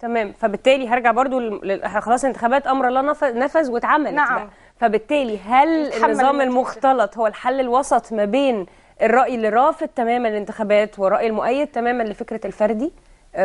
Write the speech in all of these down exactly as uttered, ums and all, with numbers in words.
تمام. فبالتالي هرجع برضو ل... خلاص انتخابات امر لا نفذ واتعملت. نعم بقى. فبالتالي هل النظام المختلط هو الحل الوسط ما بين الراي اللي رافض تماما الانتخابات والراي المؤيد تماما لفكره الفردي،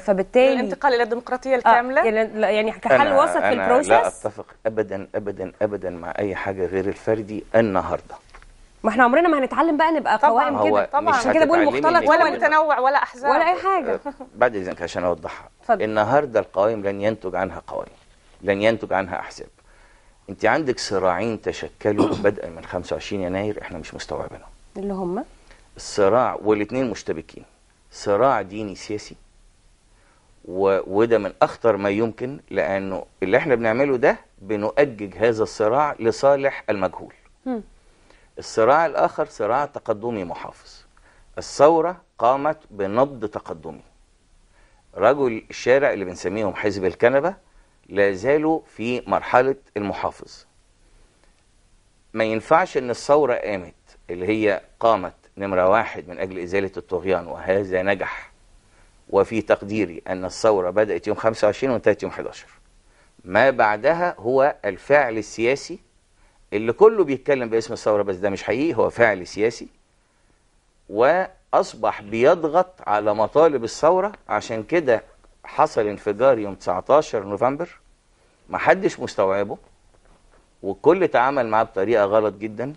فبالتالي الانتقال الى الديمقراطيه الكامله؟ آه يعني كحل وسط في البروسيس؟ لا اتفق ابدا ابدا ابدا مع اي حاجه غير الفردي النهارده. ما احنا عمرنا ما هنتعلم بقى نبقى قوائم كده طبعا. عشان كده بقول مختلط ولا متنوع ولا احزاب ولا اي حاجه. بعد اذنك عشان اوضحها. النهارده القوائم لن ينتج عنها قوائم، لن ينتج عنها احزاب. انت عندك صراعين تشكلوا بدءا من خمسة وعشرين يناير احنا مش مستوعبينهم. اللي هم الصراع والاثنين مشتبكين، صراع ديني سياسي، وده من اخطر ما يمكن، لانه اللي احنا بنعمله ده بنؤجج هذا الصراع لصالح المجهول. م. الصراع الاخر صراع تقدمي محافظ. الثوره قامت بنبض تقدمي. رجل الشارع اللي بنسميهم حزب الكنبه لا زالوا في مرحله المحافظ. ما ينفعش ان الثوره قامت اللي هي قامت نمره واحد من اجل ازاله الطغيان، وهذا نجح. وفي تقديري ان الثوره بدات يوم خمسة وعشرين وانتهت يوم حداشر. ما بعدها هو الفعل السياسي اللي كله بيتكلم باسم الثوره، بس ده مش حقيقي، هو فعل سياسي واصبح بيضغط على مطالب الثوره. عشان كده حصل انفجار يوم تسعتاشر نوفمبر ما حدش مستوعبه، والكل تعامل معاه بطريقه غلط جدا.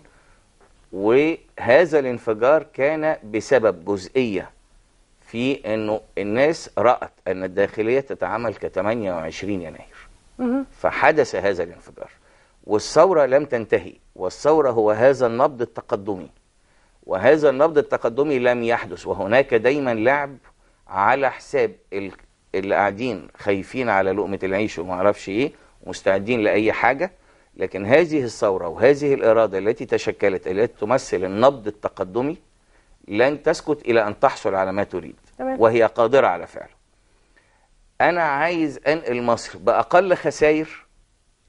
وهذا الانفجار كان بسبب جزئيه في انه الناس رأت ان الداخليه تتعامل ك تمنية وعشرين يناير، فحدث هذا الانفجار. والثورة لم تنتهي، والثورة هو هذا النبض التقدمي، وهذا النبض التقدمي لم يحدث. وهناك دايما لعب على حساب اللي قاعدين خايفين على لقمة العيش وما اعرفش ايه ومستعدين لأي حاجة، لكن هذه الثورة وهذه الإرادة التي تشكلت التي تمثل النبض التقدمي لن تسكت إلى أن تحصل على ما تريد، وهي قادرة على فعله. أنا عايز أنقل مصر بأقل خسائر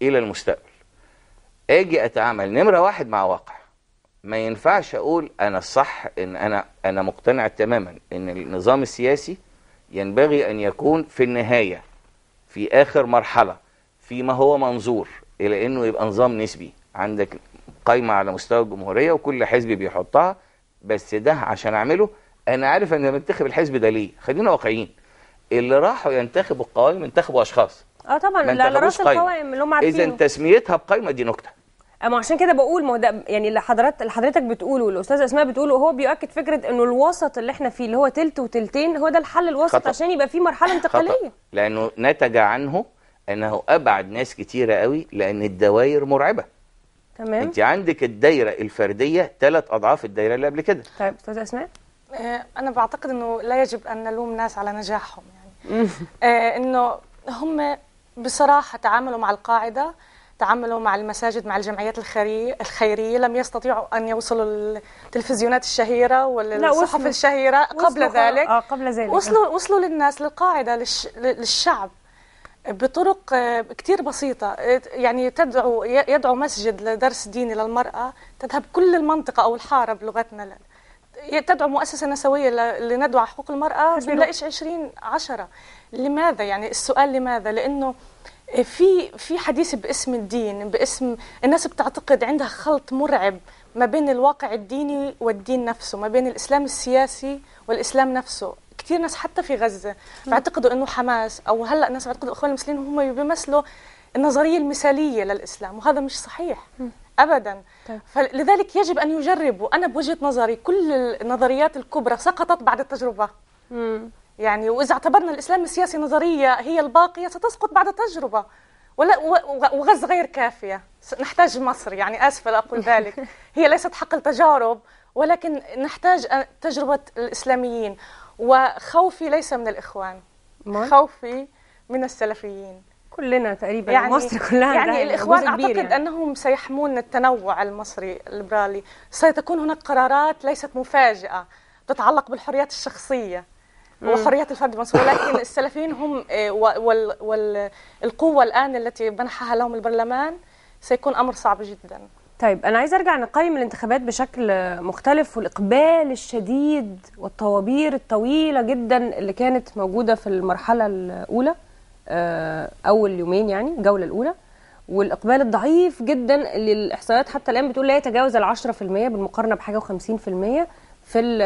إلى المستقبل. اجي اتعامل نمره واحد مع واقع. ما ينفعش اقول انا الصح، ان انا انا مقتنع تماما ان النظام السياسي ينبغي ان يكون في النهايه في اخر مرحله فيما هو منظور الى انه يبقى نظام نسبي. عندك قايمه على مستوى الجمهوريه وكل حزب بيحطها، بس ده عشان اعمله انا عارف ان انا بنتخب الحزب ده ليه. خلينا واقعيين، اللي راحوا ينتخبوا القوائم انتخبوا اشخاص. اه طبعا، لا راس القوائم اللي هم عارفينه. اذا تسميتها بقايمه دي نكته. اما عشان كده بقول، ما ده يعني اللي حضرتك اللي حضرتك بتقوله والاستاذه اسماء بتقوله، هو بيؤكد فكره انه الوسط اللي احنا فيه اللي هو تلت وتلتين هو ده الحل الوسط. خطأ. عشان يبقى فيه مرحله انتقاليه. خطأ. لانه نتج عنه انه ابعد ناس كتيره قوي، لان الدوائر مرعبه. تمام. انت عندك الدايره الفرديه ثلاث اضعاف الدايره اللي قبل كده. طيب استاذه اسماء، آه انا بعتقد انه لا يجب ان نلوم ناس على نجاحهم، يعني آه انه هم بصراحة تعاملوا مع القاعدة، تعاملوا مع المساجد، مع الجمعيات الخيرية، لم يستطيعوا أن يوصلوا للتلفزيونات الشهيرة والصحف الشهيرة قبل ذلك. آه قبل ذلك وصلوا, وصلوا للناس، للقاعدة، للش للشعب بطرق كتير بسيطة. يعني تدعو يدعو مسجد لدرس ديني للمرأة، تذهب كل المنطقة أو الحارة بلغتنا، تدعو مؤسسة نسوية لندعو حقوق المرأة، بنلاقيش عشرين عشرة. لماذا؟ يعني السؤال لماذا؟ لأنه في في حديث باسم الدين، باسم الناس بتعتقد، عندها خلط مرعب ما بين الواقع الديني والدين نفسه، ما بين الإسلام السياسي والإسلام نفسه. كتير ناس حتى في غزة بيعتقدوا إنه حماس، أو هلأ ناس بيعتقدوا الإخوان المسلمين هم بيمثلوا النظرية المثالية للإسلام، وهذا مش صحيح أبدا. فلذلك يجب أن يجربوا. أنا بوجهة نظري كل النظريات الكبرى سقطت بعد التجربة. مم. يعني وإذا اعتبرنا الإسلام السياسي نظرية هي الباقية ستسقط بعد التجربة، ولا وغزة غير كافية، نحتاج مصر، يعني آسفة لأقول ذلك. هي ليست حقل تجارب، ولكن نحتاج تجربة الإسلاميين. وخوفي ليس من الإخوان، خوفي من السلفيين. كلنا تقريبا، يعني مصر كلها، يعني الإخوان أعتقد يعني. أنهم سيحمون التنوع المصري الليبرالي. ستكون هناك قرارات ليست مفاجئة تتعلق بالحريات الشخصية وحريات الفرد المصري، ولكن السلفيين هم والقوة الآن التي منحها لهم البرلمان سيكون أمر صعب جدا. طيب أنا عايزة أرجع نقيم الانتخابات بشكل مختلف، والإقبال الشديد والطوابير الطويلة جدا اللي كانت موجودة في المرحلة الأولى اول يومين يعني الجوله الاولى، والاقبال الضعيف جدا اللي الاحصائيات حتى الان بتقول لا يتجاوز ال عشرة في المية بالمقارنه بحاجه و50% في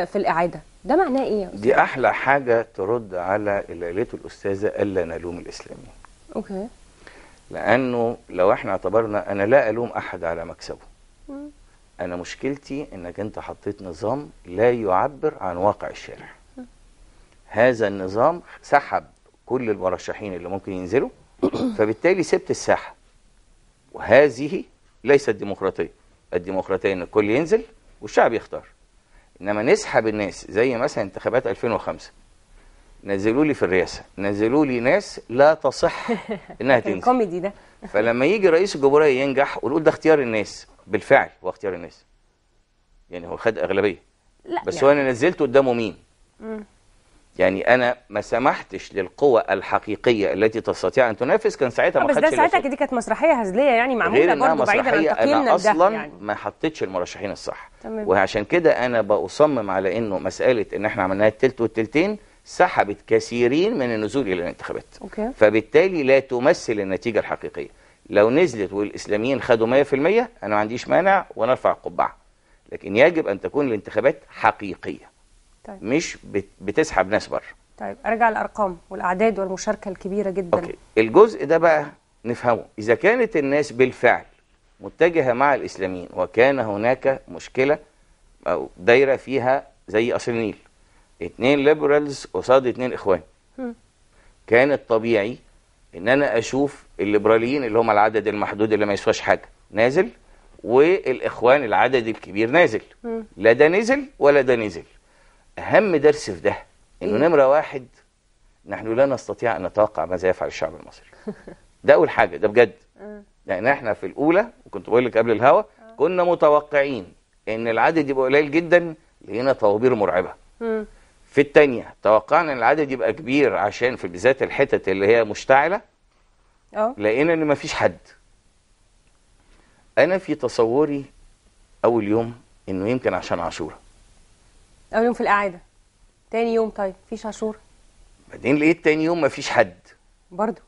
في الاعاده. ده معناه ايه يا استاذ؟ دي احلى حاجه ترد على اللي قالته الاستاذه الا نلوم الاسلاميين. اوكي. لانه لو احنا اعتبرنا انا لا الوم احد على مكسبه. م. انا مشكلتي انك انت حطيت نظام لا يعبر عن واقع الشارع. م. هذا النظام سحب كل المرشحين اللي ممكن ينزلوا، فبالتالي سبت الساحه. وهذه ليست ديمقراطيه. الديمقراطيه ان الكل ينزل والشعب يختار. انما نسحب الناس زي مثلا انتخابات ألفين وخمسة، نزلوا لي في الرئاسه، نزلوا لي ناس لا تصح انها تنزل. الكوميدي ده. فلما يجي رئيس الجمهوريه ينجح ونقول ده اختيار الناس، بالفعل هو اختيار الناس. يعني هو خد اغلبيه. لا بس يعني. هو انا نزلته قدامه مين؟ امم يعني انا ما سمحتش للقوى الحقيقيه التي تستطيع ان تنافس، كان ساعتها ما خدش. بس ده ساعتها دي كانت مسرحيه هزليه يعني معموله برضه بعيدا عن تقييمنا ده. اصلا يعني. ما حطيتش المرشحين الصح. تمام. وعشان كده انا بصمم على انه مساله ان احنا عملناها التلت والتلتين سحبت كثيرين من النزول الى الانتخابات. أوكي. فبالتالي لا تمثل النتيجه الحقيقيه. لو نزلت والاسلاميين خدوا مية في المية انا ما عنديش مانع ونرفع القبعه. لكن يجب ان تكون الانتخابات حقيقيه. طيب. مش بتسحب ناس بره. طيب ارجع للارقام والاعداد والمشاركه الكبيره جدا. اوكي، الجزء ده بقى نفهمه، اذا كانت الناس بالفعل متجهه مع الاسلاميين وكان هناك مشكله او دايره فيها زي قصر النيل، اتنين ليبرالز قصاد اتنين اخوان. م. كان الطبيعي ان انا اشوف الليبراليين اللي هم العدد المحدود اللي ما يسواش حاجه نازل، والاخوان العدد الكبير نازل. م. لا ده نزل ولا ده نزل. أهم درس في ده إنه نمرة واحد، نحن لا نستطيع أن نتوقع ماذا يفعل الشعب المصري. ده أول حاجة، ده بجد. لأن إحنا في الأولى، وكنت بقول لك قبل الهوا، كنا متوقعين إن العدد يبقى قليل جدا، لقينا طوابير مرعبة. في الثانية توقعنا إن العدد يبقى كبير عشان في بالذات الحتت اللي هي مشتعلة، لقينا إن مفيش حد. أنا في تصوري أول يوم إنه يمكن عشان عاشوراء. أول يوم في الإعادة. تاني يوم طيب مفيش عاشورة. بعدين لقيت تاني يوم مفيش حد. برضه.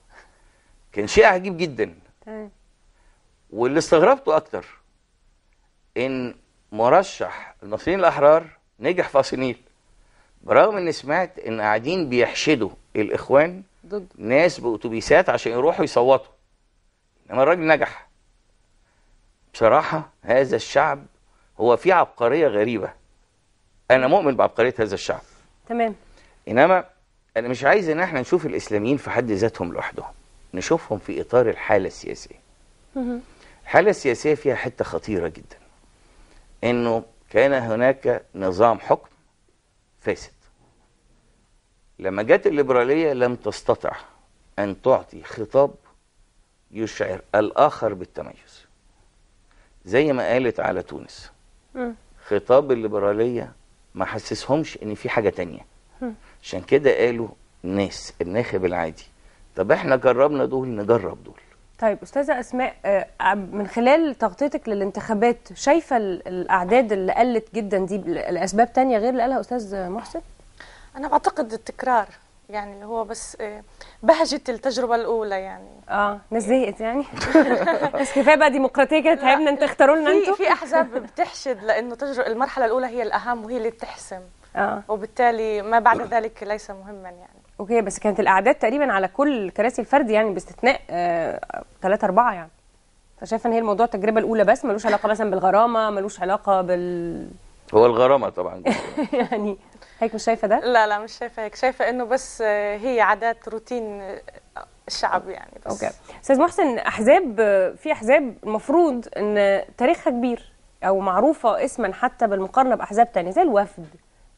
كان شيء عجيب جدا. تمام. واللي استغربته أكتر إن مرشح المصريين الأحرار نجح في قصر النيل. برغم إني سمعت إن قاعدين بيحشدوا الإخوان ضد ناس بأتوبيسات عشان يروحوا يصوتوا. إنما الراجل نجح. بصراحة هذا الشعب هو فيه عبقرية غريبة. أنا مؤمن بعبقرية هذا الشعب. تمام. إنما أنا مش عايز إن احنا نشوف الإسلاميين في حد ذاتهم لوحدهم، نشوفهم في إطار الحالة السياسية. الحالة السياسية فيها حتة خطيرة جدا. إنه كان هناك نظام حكم فاسد. لما جت الليبرالية لم تستطع أن تعطي خطاب يشعر الآخر بالتميز. زي ما قالت على تونس. خطاب الليبرالية ما حسسهمش ان في حاجه تانية. عشان كده قالوا الناس الناخب العادي، طب احنا جربنا دول نجرب دول. طيب استاذه اسماء، من خلال تغطيتك للانتخابات شايفه الاعداد اللي قلت جدا دي لاسباب تانية غير اللي قالها استاذ محسن؟ انا بعتقد التكرار، يعني اللي هو بس بهجه التجربه الاولى يعني. اه ناس زهقت يعني. بس كفايه بقى ديمقراطيه كده تعبنا، انتوا اختاروا لنا انتوا. في احزاب بتحشد لانه تجربه المرحله الاولى هي الاهم وهي اللي بتحسم. اه وبالتالي ما بعد ذلك ليس مهما يعني. اوكي، بس كانت الاعداد تقريبا على كل كراسي الفرد يعني باستثناء ثلاثة آه أربعة يعني. فشايفه ان هي الموضوع التجربه الاولى بس، ملوش علاقه مثلا بالغرامه، ملوش علاقه بال هو الغرامه طبعا. يعني هيك مش شايفه ده؟ لا لا مش شايفه هيك، شايفه انه بس هي عادات روتين الشعب يعني بس. اوكي استاذ محسن، احزاب في احزاب المفروض ان تاريخها كبير او معروفه اسما حتى بالمقارنه باحزاب ثانيه زي الوفد،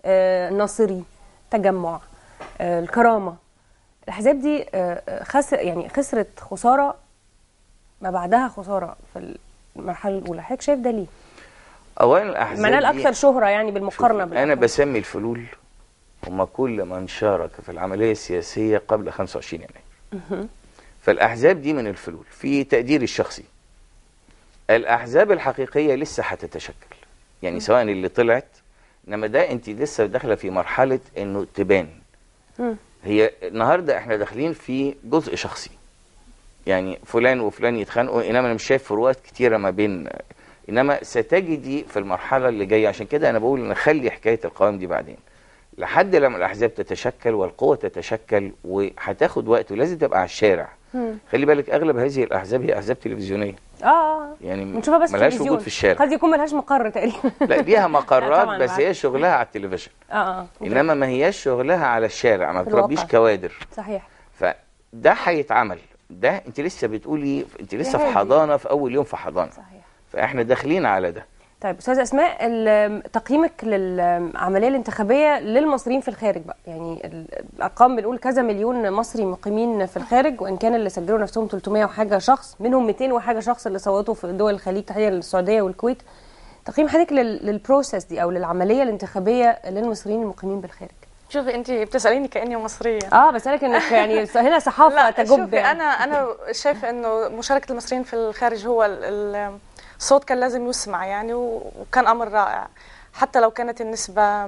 الناصري، تجمع، الكرامه. الاحزاب دي خسر يعني خسرت خساره ما بعدها خساره في المرحله الاولى، حضرتك شايف ده ليه؟ اولا الاحزاب معناها الاكثر شهره يعني بالمقارنه بالأحزاب. انا بسمي الفلول هم كل من شارك في العمليه السياسيه قبل خمسة وعشرين يناير. فالاحزاب دي من الفلول في تقديري الشخصي. الاحزاب الحقيقيه لسه هتتشكل يعني، سواء اللي طلعت، انما ده انت لسه داخله في مرحله انه تبان. هي النهارده احنا داخلين في جزء شخصي، يعني فلان وفلان يتخانقوا، انما انا مش شايف فروقات كتيره ما بين، انما ستجدي في المرحله اللي جايه. عشان كده انا بقول نخلي حكايه القوائم دي بعدين لحد لما الاحزاب تتشكل والقوه تتشكل، وهتاخد وقت ولازم تبقى على الشارع. مم. خلي بالك اغلب هذه الاحزاب هي احزاب تلفزيونيه، اه يعني بنشوفها بس ملهاش وجود في الشارع، قد يكون ملهاش مقر تقريبا. لا ليها مقرات بس بقى. هي شغلها على التلفزيون، اه اه انما ما هياش شغلها على الشارع، ما بتربيش كوادر. صحيح. فده هيتعمل، ده انت لسه بتقولي انت لسه في حضانه، في اول يوم في حضانه. صحيح. فاحنا داخلين على ده. طيب استاذ اسماء، تقييمك للعمليه الانتخابيه للمصريين في الخارج بقى، يعني الارقام بنقول كذا مليون مصري مقيمين في الخارج، وان كان اللي سجلوا نفسهم ثلاثمية وحاجه شخص، منهم مئتين وحاجه شخص اللي صوتوا في دول الخليج تحديدا السعوديه والكويت. تقييم حضرتك للبروسيس دي او للعمليه الانتخابيه للمصريين المقيمين بالخارج؟ شوفي انت بتساليني كاني مصريه. اه بسالك انك يعني هنا صحافه تجوب. شوفي يعني. انا انا شايفه انه مشاركه المصريين في الخارج، هو ال الصوت كان لازم يسمع يعني، وكان امر رائع حتى لو كانت النسبه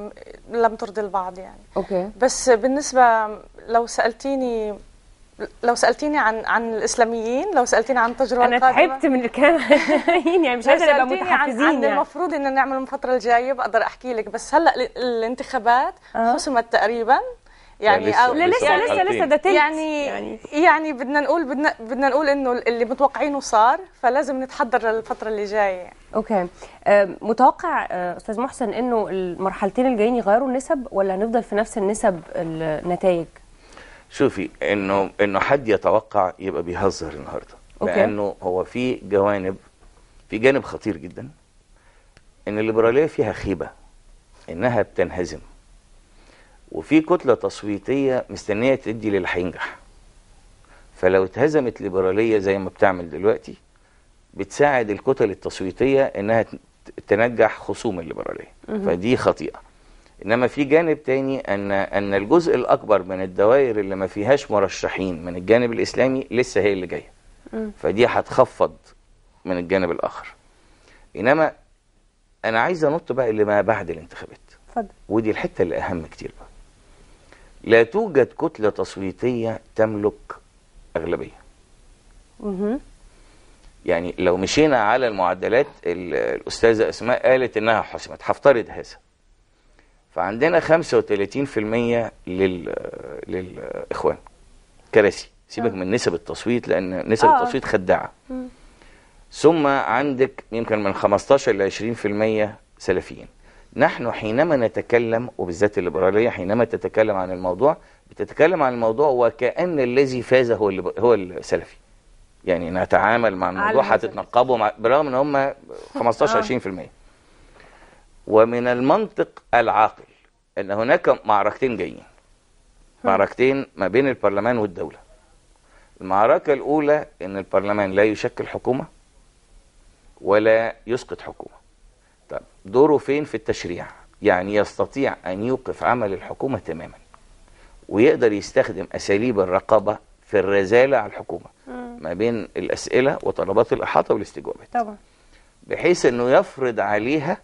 لم ترضي البعض يعني. اوكي. بس بالنسبه لو سالتيني لو سالتيني عن عن الاسلاميين، لو سالتيني عن تجربه انا تعبت من الكلام يعني، مش عايزه نبقى متحفزين عن, عن يعني. المفروض ان نعمل الفتره الجايه بقدر احكي لك، بس هلا الانتخابات آه. حسمت تقريبا يعني، يعني لسه لسه يعني لسه, لسه ده تلت يعني, يعني يعني بدنا نقول بدنا بدنا نقول انه اللي متوقعينه صار، فلازم نتحضر للفتره اللي جايه. اوكي. متوقع استاذ محسن انه المرحلتين الجايين يغيروا النسب، ولا هنفضل في نفس النسب النتائج؟ شوفي انه انه حد يتوقع يبقى بيهزر النهارده، لانه هو في جوانب، في جانب خطير جدا ان الليبراليه فيها خيبه انها بتنهزم، وفي كتلة تصويتية مستنية تدي للي هينجح. فلو اتهزمت ليبرالية زي ما بتعمل دلوقتي، بتساعد الكتل التصويتية انها تنجح خصوم الليبرالية، فدي خطيئة. انما في جانب تاني ان ان الجزء الاكبر من الدوائر اللي ما فيهاش مرشحين من الجانب الاسلامي لسه هي اللي جاية، فدي هتخفض من الجانب الاخر. انما انا عايز انط بقى اللي ما بعد الانتخابات. اتفضل. ودي الحتة اللي اهم كتير بقى. لا توجد كتلة تصويتية تملك أغلبية. مه. يعني لو مشينا على المعدلات، الأستاذة أسماء قالت إنها حسمت، هفترض هذا، فعندنا خمسة وثلاثين بالمئة لل... للإخوان كراسي، سيبك آه. من نسب التصويت لأن نسب آه. التصويت خداعة. مه. ثم عندك يمكن من خمستاشر ل عشرين بالمئة سلفيين. نحن حينما نتكلم، وبالذات الليبرالية حينما تتكلم عن الموضوع، بتتكلم عن الموضوع وكأن الذي فاز هو هو السلفي. يعني نتعامل مع الموضوع، هتتنقبوا برغم ان هم خمستاشر عشرين بالمئة. ومن المنطق العاقل ان هناك معركتين جايين. معركتين ما بين البرلمان والدولة. المعركة الأولى ان البرلمان لا يشكل حكومة ولا يسقط حكومة. طب دوره فين في التشريع؟ يعني يستطيع أن يوقف عمل الحكومة تماما، ويقدر يستخدم أساليب الرقابة في الرزالة على الحكومة مم. ما بين الأسئلة وطلبات الإحاطة والاستجوابات، طبعا بحيث أنه يفرض عليها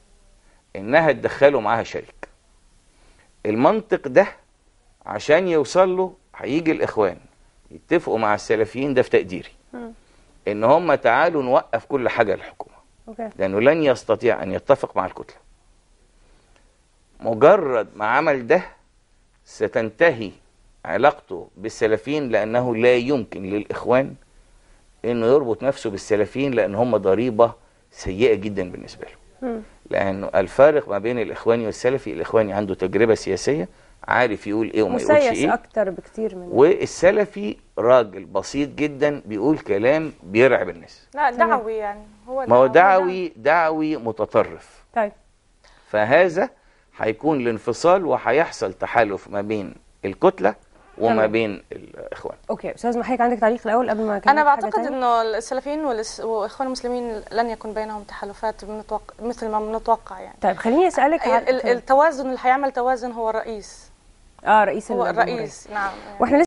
أنها تدخله معها شريك. المنطق ده عشان يوصل له هيجي الإخوان يتفقوا مع السلفيين، ده في تقديري مم. إن هم تعالوا نوقف كل حاجة للحكومة، لأنه لن يستطيع أن يتفق مع الكتلة. مجرد ما عمل ده ستنتهي علاقته بالسلفيين، لأنه لا يمكن للإخوان أنه يربط نفسه بالسلفيين، لأن هم ضريبة سيئة جدا بالنسبة له. لأنه الفارق ما بين الإخواني والسلفي، الإخواني عنده تجربة سياسية، عارف يقول إيه وما يقولش إيه، مسيس أكتر بكتير من، والسلفي راجل بسيط جدا بيقول كلام بيرعب الناس. لا دعوي يعني، هو ما هو دعوي دعوي متطرف. طيب فهذا هيكون الانفصال، وهيحصل تحالف ما بين الكتلة وما بين الإخوان. أوكي أستاذ محيك، عندك تعليق الأول قبل ما أكمل؟ أنا بعتقد إنه السلفيين والإخوان المسلمين لن يكون بينهم تحالفات بنتوق... مثل ما بنتوقع يعني. طيب خليني أسألك عن التوازن اللي هيعمل توازن هو الرئيس. اه رئيس هو الرئيس، نعم يعني. واحنا